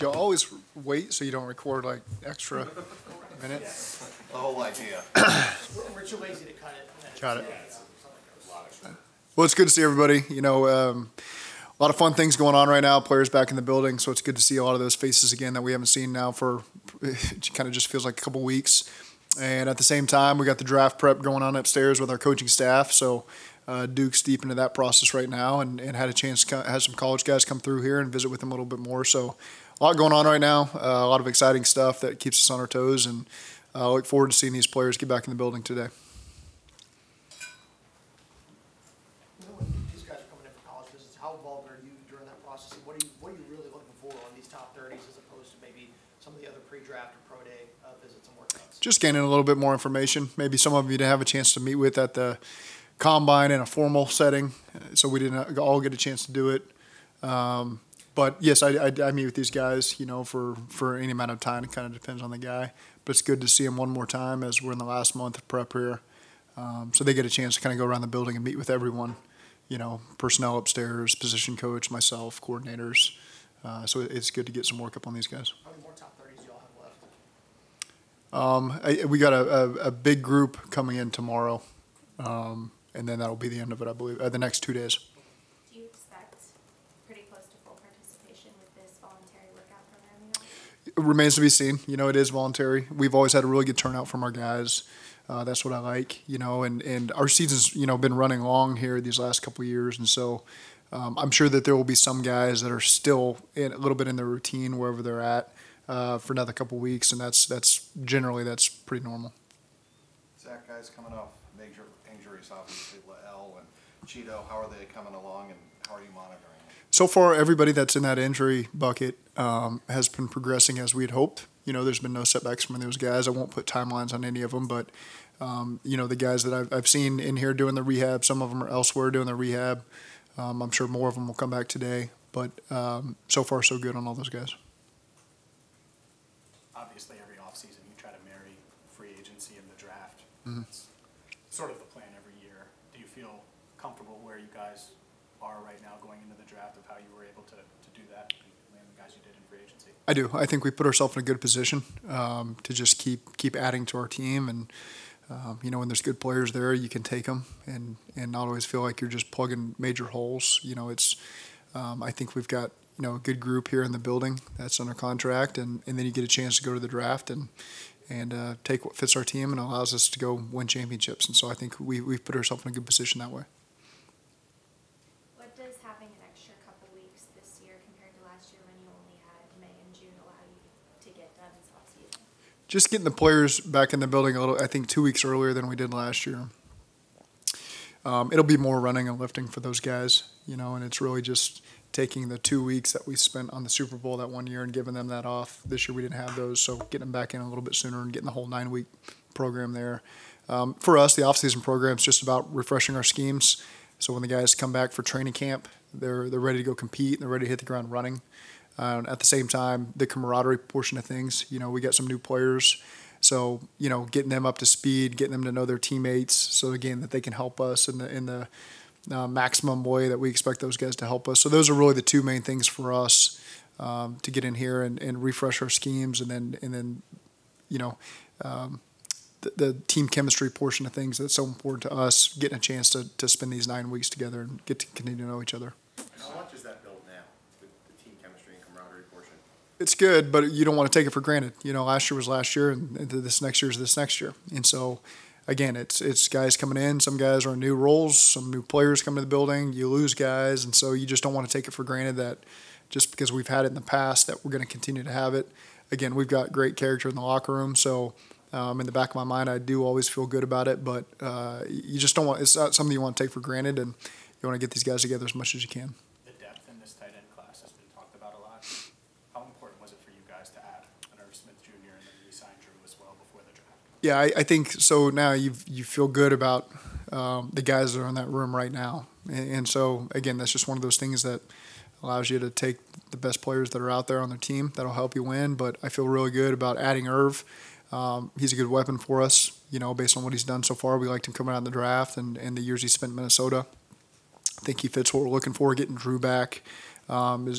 Do you always wait so you don't record like extra minutes? Yeah. The whole idea. We're too lazy to cut it. Got it. Well, it's good to see everybody. You know, a lot of fun things going on right now. Players back in the building, so it's good to see a lot of those faces again that we haven't seen now for it kind of just feels like a couple weeks. And at the same time, we got the draft prep going on upstairs with our coaching staff. So Duke's deep into that process right now and had a chance to have some college guys come through here and visit with them a little bit more. So a lot going on right now, a lot of exciting stuff that keeps us on our toes. And I look forward to seeing these players get back in the building today. These guys are coming in for college visits. How involved are you during that process? What are you really looking for on these top 30s as opposed to maybe some of the other pre-draft or pro day visits and workouts? Just gaining a little bit more information. Maybe some of you didn't have a chance to meet with at the combine in a formal setting, so we didn't all get a chance to do it. But yes, I meet with these guys, you know, for any amount of time. It kind of depends on the guy, but it's good to see them one more time as we're in the last month of prep here. So they get a chance to kind of go around the building and meet with everyone, you know, personnel upstairs, position coach, myself, coordinators. So it's good to get some work up on these guys. How many more top 30s do y'all have left? We got a big group coming in tomorrow. And then that'll be the end of it, I believe, the next 2 days. Do you expect pretty close to full participation with this voluntary workout program? It remains to be seen. You know, it is voluntary. We've always had a really good turnout from our guys. That's what I like, you know, and our season's, you know, been running long here these last couple of years. And so I'm sure that there will be some guys that are still in, a little bit in their routine wherever they're at for another couple of weeks. And that's generally pretty normal. Zach, guys coming off major injuries, obviously, Lael and Cheeto, how are they coming along and how are you monitoring them? So far, everybody that's in that injury bucket has been progressing as we had hoped. You know, there's been no setbacks from those guys. I won't put timelines on any of them, but, you know, the guys that I've seen in here doing the rehab, some of them are elsewhere doing the rehab. I'm sure more of them will come back today, but so far so good on all those guys. Obviously, every offseason you try to marry free agency and the draft. Mm-hmm. Sort of the plan every year. Do you feel comfortable where you guys are right now going into the draft of how you were able to do that and land the guys you did in free agency? I do. I think we put ourselves in a good position to just keep adding to our team. And, you know, when there's good players there, you can take them and not always feel like you're just plugging major holes. You know, it's I think we've got, you know, a good group here in the building that's under contract. And then you get a chance to go to the draft and take what fits our team and allows us to go win championships. And so I think we've put ourselves in a good position that way. What does having an extra couple weeks this year compared to last year when you only had May and June allow you to get done this offseason? Just getting the players back in the building a little, I think 2 weeks earlier than we did last year. It'll be more running and lifting for those guys, you know, and it's really just taking the 2 weeks that we spent on the Super Bowl that one year and giving them that off. This year we didn't have those, so getting them back in a little bit sooner and getting the whole 9-week program there. For us, the offseason program is just about refreshing our schemes. So when the guys come back for training camp, they're ready to go compete and they're ready to hit the ground running. At the same time, the camaraderie portion of things, you know, we got some new players. So, you know, getting them up to speed, getting them to know their teammates so, again, that they can help us in the maximum way that we expect those guys to help us. So those are really the two main things for us to get in here and refresh our schemes and then you know, the team chemistry portion of things that's so important to us, getting a chance to spend these 9 weeks together and get to continue to know each other. How much does that build now, the team chemistry and camaraderie portion? It's good, but you don't want to take it for granted. You know, last year was last year and this next year is this next year. And so again, it's guys coming in. Some guys are in new roles. Some new players come to the building. You lose guys, and so you just don't want to take it for granted that just because we've had it in the past that we're going to continue to have it. Again, we've got great character in the locker room, so in the back of my mind, I do always feel good about it. But you just don't want. It's not something you want to take for granted, and you want to get these guys together as much as you can. The depth in this tight end class has been talked about a lot. How important was it for you guys to add an Irv Smith Jr. and then re-sign Drew as well before the draft? Yeah, I think so. Now you feel good about the guys that are in that room right now, and so again, that's just one of those things that allows you to take the best players that are out there on their team. That'll help you win. But I feel really good about adding Irv. He's a good weapon for us, you know, based on what he's done so far. We liked him coming out in the draft and the years he spent in Minnesota. I think he fits what we're looking for. Getting Drew back,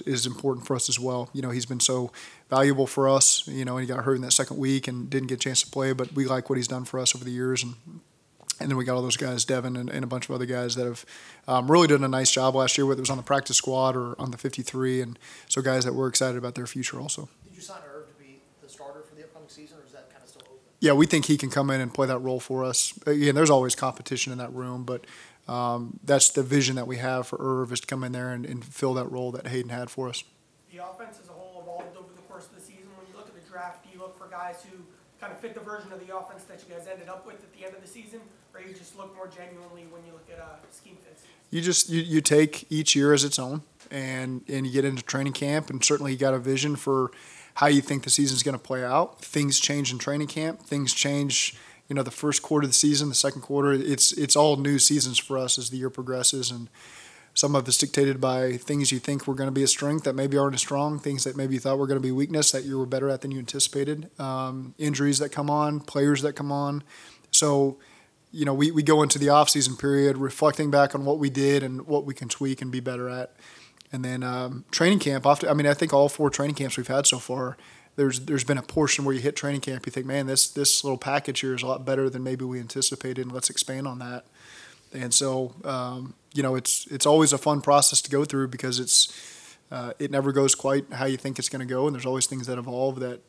is important for us as well. You know, he's been so valuable for us, you know, and he got hurt in that second week and didn't get a chance to play, but we like what he's done for us over the years. And then we got all those guys, Devin and a bunch of other guys that have really done a nice job last year, whether it was on the practice squad or on the 53, and so guys that we're excited about their future also. Did you sign Irv to be the starter for the upcoming season, or is that kind of still open? Yeah, we think he can come in and play that role for us. Again, there's always competition in that room, but that's the vision that we have for Irv, is to come in there and fill that role that Hayden had for us. The offense as a whole evolved over the course of the season. When you look at the draft, do you look for guys who kind of fit the version of the offense that you guys ended up with at the end of the season, or you just look more genuinely when you look at scheme fits? You just you take each year as its own, and you get into training camp, and certainly you got a vision for how you think the season's going to play out. Things change in training camp. Things change, you know, the first quarter of the season, the second quarter. It's all new seasons for us as the year progresses, and some of it's dictated by things you think were going to be a strength that maybe aren't as strong, things that maybe you thought were going to be weakness that you were better at than you anticipated, injuries that come on, players that come on. So, you know, we go into the off-season period reflecting back on what we did and what we can tweak and be better at. And then training camp, often, I mean, I think all four training camps we've had so far, there's been a portion where you hit training camp, you think, man, this little package here is a lot better than maybe we anticipated, and let's expand on that. And so, you know, it's always a fun process to go through, because it never goes quite how you think it's going to go, and there's always things that evolve that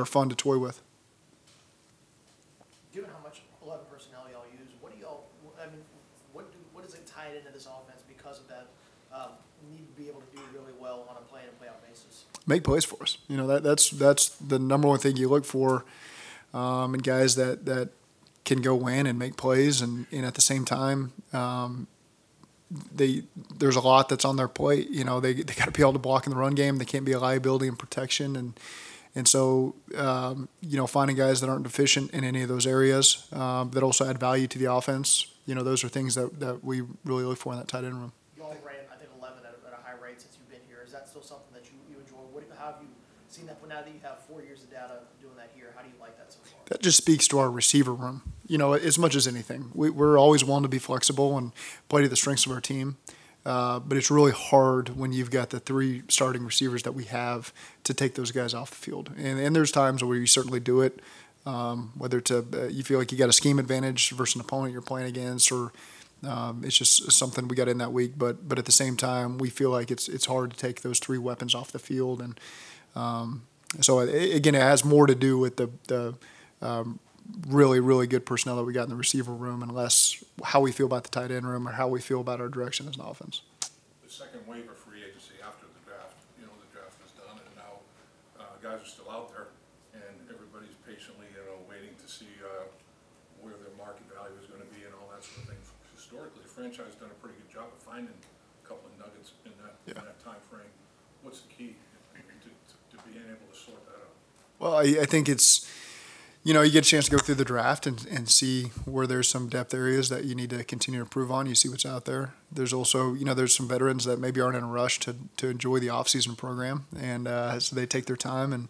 are fun to toy with. Given how much 11 personnel y'all use, what do y'all? I mean, what is it tied into this offense because of that? Need to be able to do really well on a play-in-play-out basis. Make plays for us. You know, that's the number one thing you look for, in guys that can go win and make plays, and at the same time, there's a lot that's on their plate. You know, they got to be able to block in the run game. They can't be a liability in protection, and so you know, finding guys that aren't deficient in any of those areas that also add value to the offense. You know, those are things that we really look for in that tight end room. You all ran, I think, 11 at a high rate since you've been here. Is that still something that you enjoy? How have you seen that? Now that you have 4 years of data doing that here, how do you like that so far? That just speaks to our receiver room. You know, as much as anything, we're always willing to be flexible and play to the strengths of our team. But it's really hard when you've got the three starting receivers that we have to take those guys off the field. And there's times where you certainly do it, whether you feel like you got a scheme advantage versus an opponent you're playing against, or it's just something we got in that week. But at the same time, we feel like it's hard to take those three weapons off the field. And so, again, it has more to do with the really, really good personnel that we got in the receiver room, and less how we feel about the tight end room or how we feel about our direction as an offense. The second wave of free agency after the draft, you know, the draft is done, and now guys are still out there, and everybody's patiently, you know, waiting to see where their market value is going to be and all that sort of thing. Historically, the franchise has done a pretty good job of finding a couple of nuggets in that time frame. What's the key to being able to sort that out? Well, I think it's, you know, you get a chance to go through the draft and see where there's some depth areas that you need to continue to improve on. You see what's out there. There's also, you know, there's some veterans that maybe aren't in a rush to enjoy the off-season program, and so they take their time.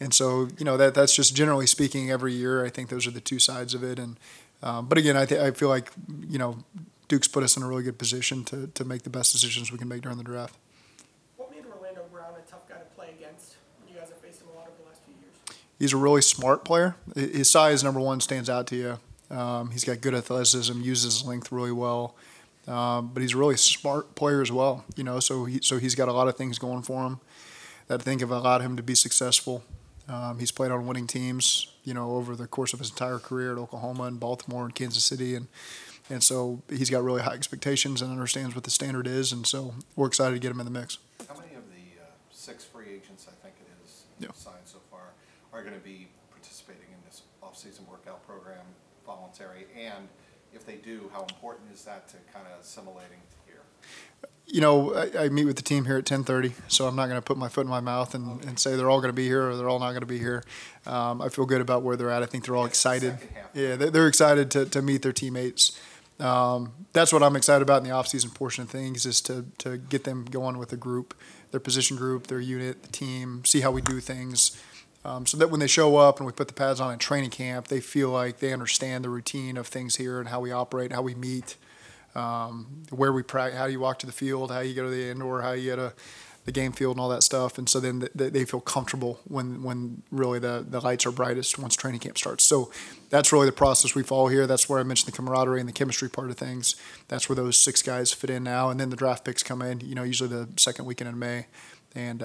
And so, you know, that's just generally speaking every year. I think those are the two sides of it. And but again, I feel like, you know, Duke's put us in a really good position to make the best decisions we can make during the draft. What made Orlando Brown a tough guy to play against when you guys have faced him a lot over the last few years? He's a really smart player. His size, number one, stands out to you. He's got good athleticism, uses his length really well. But he's a really smart player as well, you know, so he's got a lot of things going for him that I think have allowed him to be successful. He's played on winning teams, you know, over the course of his entire career at Oklahoma and Baltimore and Kansas City. And so he's got really high expectations and understands what the standard is, and so we're excited to get him in the mix. How many of the 6 free agents, I think it is, signed so far, are going to be participating in this off-season workout program, voluntary, and if they do, how important is that to kind of assimilating here? You know, I meet with the team here at 10:30, so I'm not going to put my foot in my mouth and say they're all going to be here or they're all not going to be here. I feel good about where they're at. I think they're all excited. Yeah, they're excited to meet their teammates. That's what I'm excited about in the off-season portion of things, is to get them going with a group, their position group, their unit, the team, see how we do things. So that when they show up and we put the pads on in training camp, they feel like they understand the routine of things here and how we operate, how we meet, where we practice, how you walk to the field, how you go to the indoor, how you go to the game field and all that stuff. And so then they feel comfortable when really the lights are brightest once training camp starts. So that's really the process we follow here. That's where I mentioned the camaraderie and the chemistry part of things. That's where those six guys fit in now. And then the draft picks come in, you know, usually the second weekend in May. And,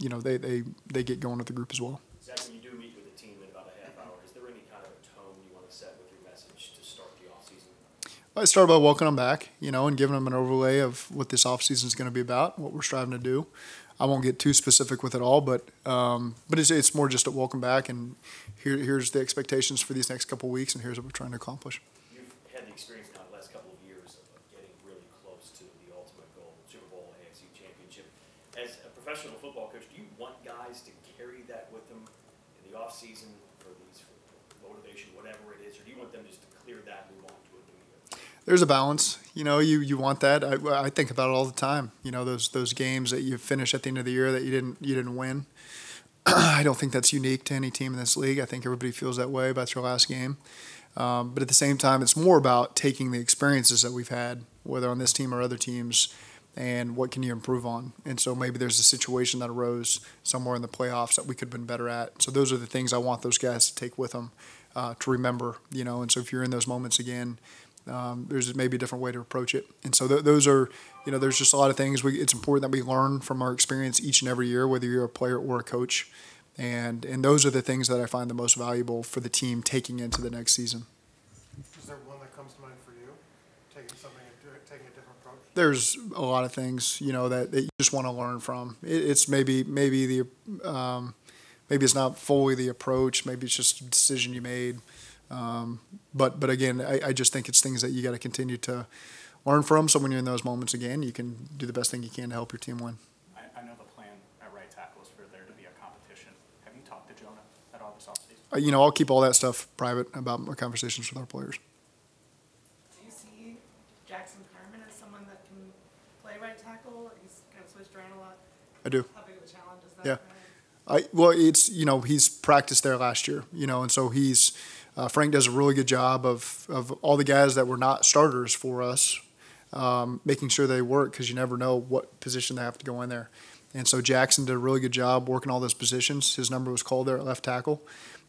you know, they get going with the group as well. Zach, when you do meet with the team in about a half hour, is there any kind of a tone you want to set with your message to start the offseason? Well, I start by welcoming them back, you know, and giving them an overlay of what this offseason is going to be about, what we're striving to do. I won't get too specific with it all, but it's more just a welcome back and here's the expectations for these next couple of weeks and here's what we're trying to accomplish. You've had the experience now the last couple of years of getting really close to the ultimate goal, Super Bowl, AFC Championship. As a professional football coach, do you want guys to carry that with them in the offseason for these for motivation, whatever it is, or do you want them just to clear that and move on to a new year? There's a balance. You know, you want that. I think about it all the time. You know, those games that you finish at the end of the year that you didn't win. I don't think that's unique to any team in this league. I think everybody feels that way about your last game. But at the same time, it's more about taking the experiences that we've had, whether on this team or other teams, and what can you improve on? And so maybe there's a situation that arose somewhere in the playoffs that we could have been better at. So those are the things I want those guys to take with them to remember, you know. And so if you're in those moments again, there's maybe a different way to approach it. And so those are, you know, there's just a lot of things. It's important that we learn from our experience each and every year, whether you're a player or a coach. And those are the things that I find the most valuable for the team taking into the next season. Is there one that comes to mind for you, taking something and taking a different approach? There's a lot of things, you know, that you just want to learn from. It's maybe the maybe it's not fully the approach. Maybe it's just a decision you made. But again, I just think it's things that you got to continue to learn from. So when you're in those moments again, you can do the best thing you can to help your team win. I know the plan at right tackle is for there to be a competition. Have you talked to Jonah at all this offseason? You know, I'll keep all that stuff private about my conversations with our players. Do you see Jackson Carman as someone that can play right tackle? He's kind of switched around a lot. I do. How big of a challenge is that? Yeah. Well, it's, you know, he's practiced there last year, you know, and so he's Frank does a really good job of all the guys that were not starters for us, making sure they work because you never know what position they have to go in there. And so Jackson did a really good job working all those positions. His number was called there at left tackle,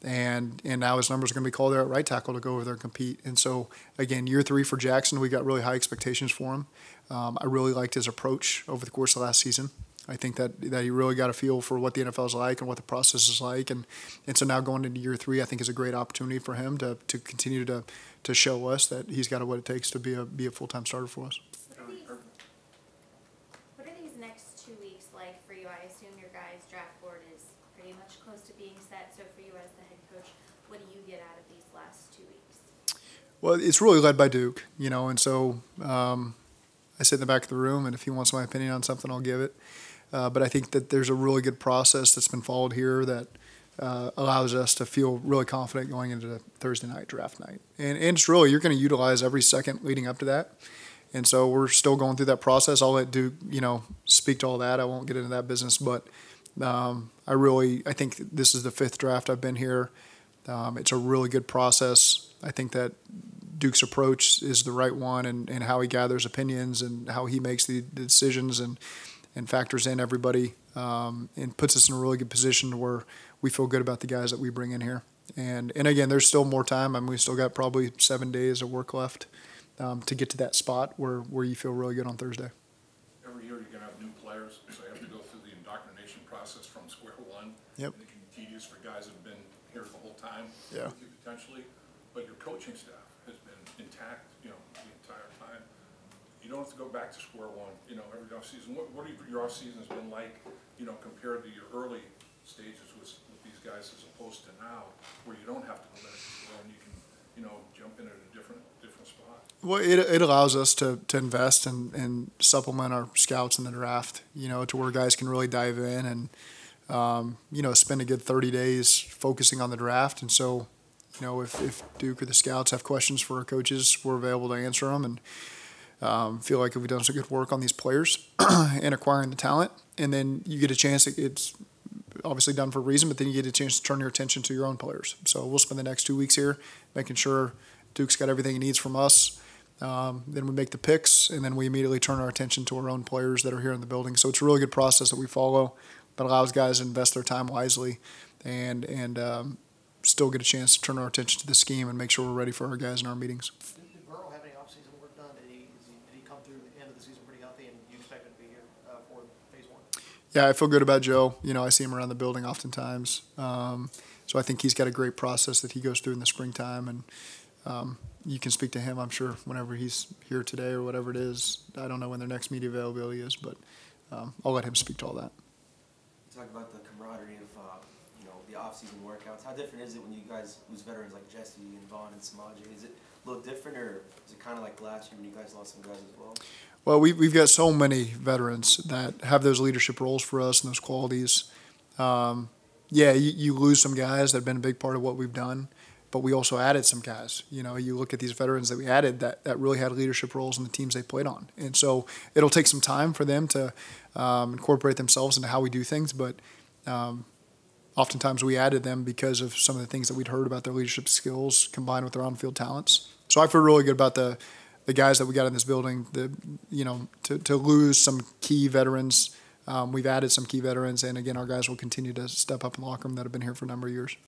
and now his number is going to be called there at right tackle to go over there and compete. And so, again, year three for Jackson, we got really high expectations for him. I really liked his approach over the course of last season. I think that he really got a feel for what the NFL is like and what the process is like. And so now going into year three, I think is a great opportunity for him to continue to show us that he's got what it takes to be a full-time starter for us. What are these next 2 weeks like for you? I assume your guys' draft board is pretty much close to being set. So for you as the head coach, what do you get out of these last 2 weeks? Well, it's really led by Duke, you know, and so I sit in the back of the room, and if he wants my opinion on something, I'll give it. But I think that there's a really good process that's been followed here that allows us to feel really confident going into Thursday night, draft night. And it's really, you're going to utilize every second leading up to that. And so we're still going through that process. I'll let Duke, you know, speak to all that. I won't get into that business. But I think this is the 5th draft I've been here. It's a really good process. I think that Duke's approach is the right one and how he gathers opinions and how he makes the decisions and factors in everybody and puts us in a really good position where we feel good about the guys that we bring in here. And again, there's still more time. I mean, we still got probably 7 days of work left to get to that spot where you feel really good on Thursday. Every year you're going to have new players, so you have to go through the indoctrination process from square one. Yep. And it can be tedious for guys that have been here the whole time. Yeah. Potentially, but your coaching staff has been intact, you know, the entire time. You don't have to go back to square one, you know, every offseason. What your offseason has been like, you know, compared to your early stages with these guys as opposed to now, where you don't have to go back to square one, you can, you know, jump in at a different spot? Well, it allows us to invest and supplement our scouts in the draft, you know, to where guys can really dive in and, you know, spend a good 30 days focusing on the draft. And so, you know, if Duke or the scouts have questions for our coaches, we're available to answer them. And feel like we've done some good work on these players and acquiring the talent. And then you get a chance, it's obviously done for a reason, but then you get a chance to turn your attention to your own players. So we'll spend the next 2 weeks here making sure Duke's got everything he needs from us Then we make the picks, and then we immediately turn our attention to our own players that are here in the building. So it's a really good process that we follow that allows guys to invest their time wisely and still get a chance to turn our attention to the scheme and make sure we're ready for our guys in our meetings. Did Burrow have any offseason work done? Did he come through the end of the season pretty healthy, and you expect him to be here for phase one? Yeah, I feel good about Joe. You know, I see him around the building oftentimes. So I think he's got a great process that he goes through in the springtime, and you can speak to him, I'm sure, whenever he's here today or whatever it is. I don't know when their next media availability is, but I'll let him speak to all that. You talk about the camaraderie of the off-season workouts. How different is it when you guys lose veterans like Jesse and Vaughn and Samadji? Is it a little different, or is it kind of like last year when you guys lost some guys as well? Well, we've got so many veterans that have those leadership roles for us and those qualities. Yeah, you lose some guys that have been a big part of what we've done, but we also added some guys. You know, you look at these veterans that we added that really had leadership roles in the teams they played on. And so it'll take some time for them to incorporate themselves into how we do things. But oftentimes we added them because of some of the things that we'd heard about their leadership skills combined with their on-field talents. So I feel really good about the guys that we got in this building. To lose some key veterans, we've added some key veterans. And, again, our guys will continue to step up in the locker room that have been here for a number of years.